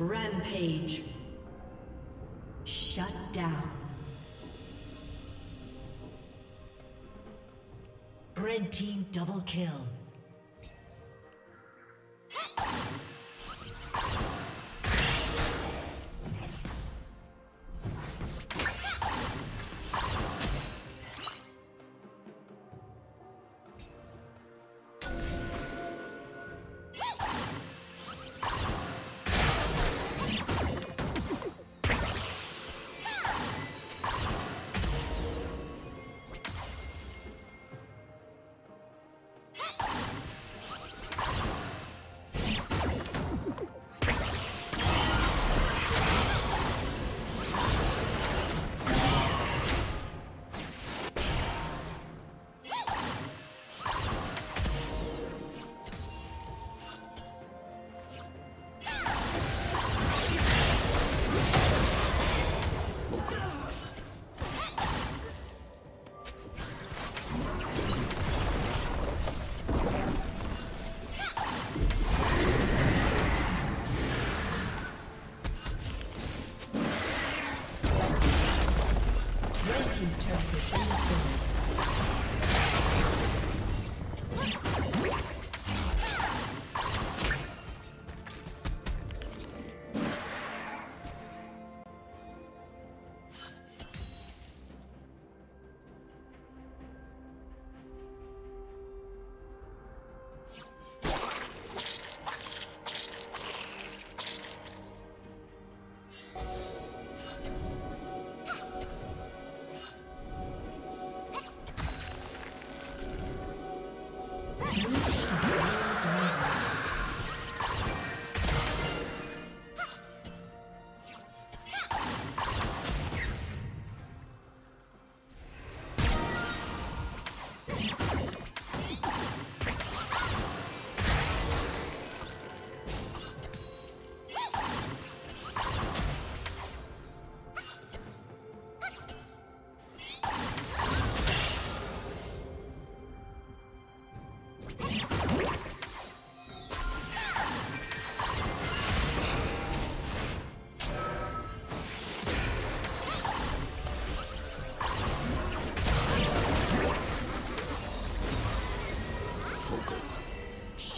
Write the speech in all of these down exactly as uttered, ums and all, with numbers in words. Rampage. Shut down. Red team double kill.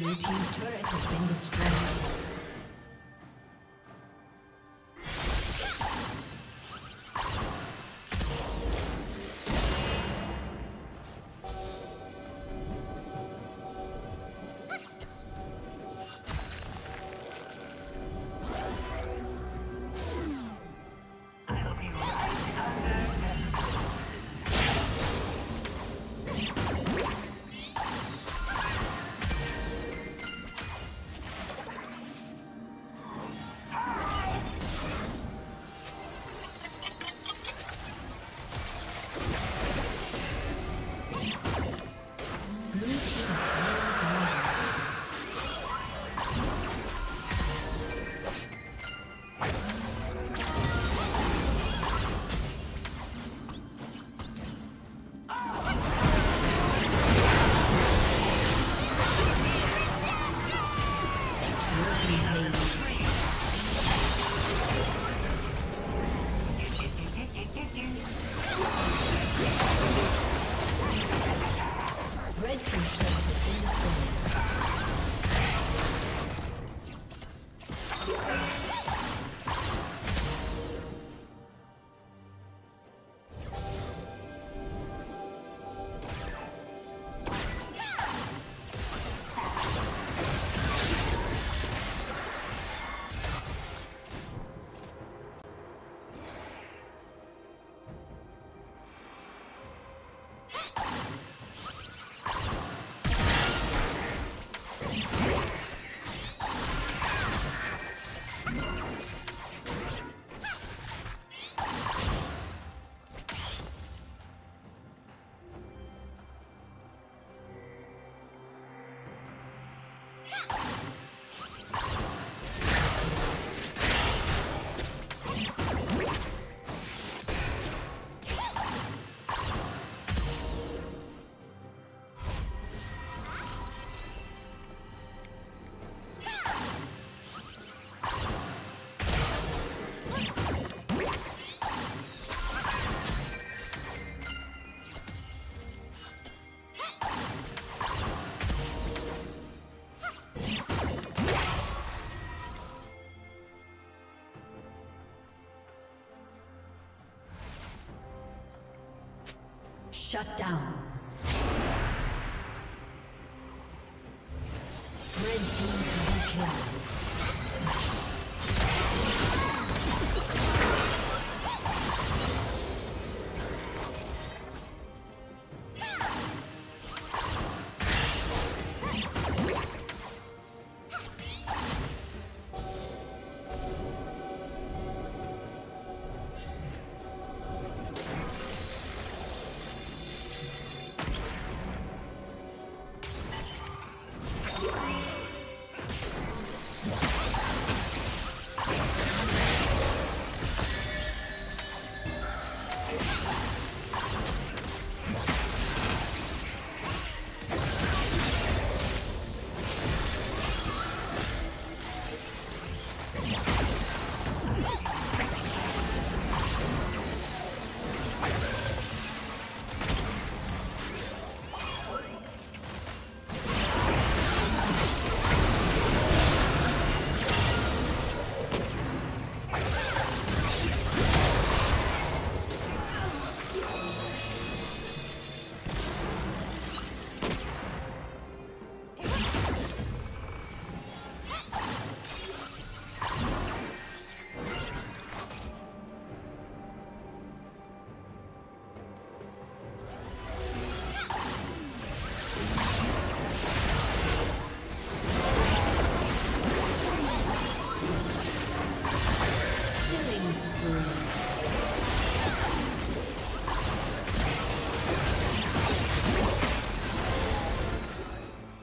Blue team's turret has been destroyed. Shut down. Red team double kill.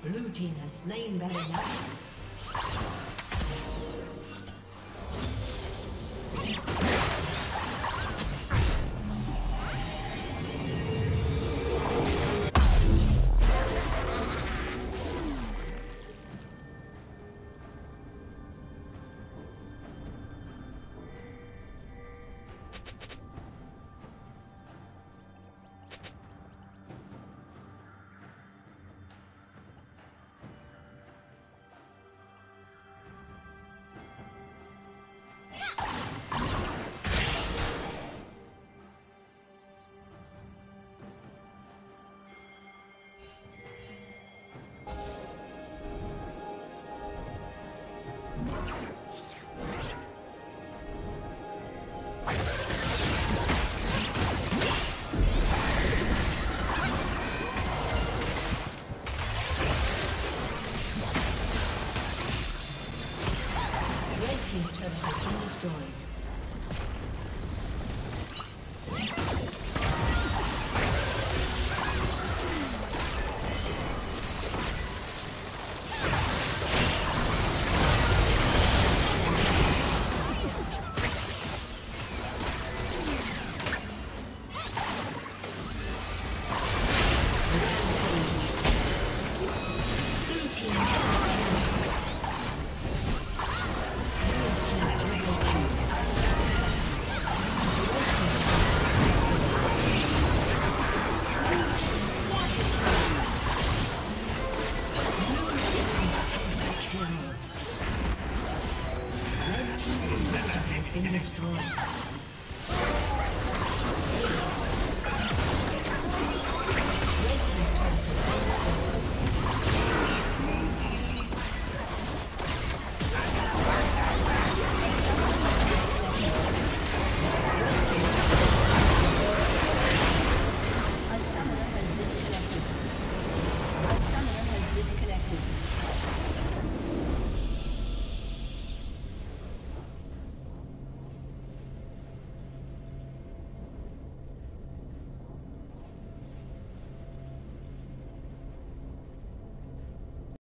Blue team has slain Baron.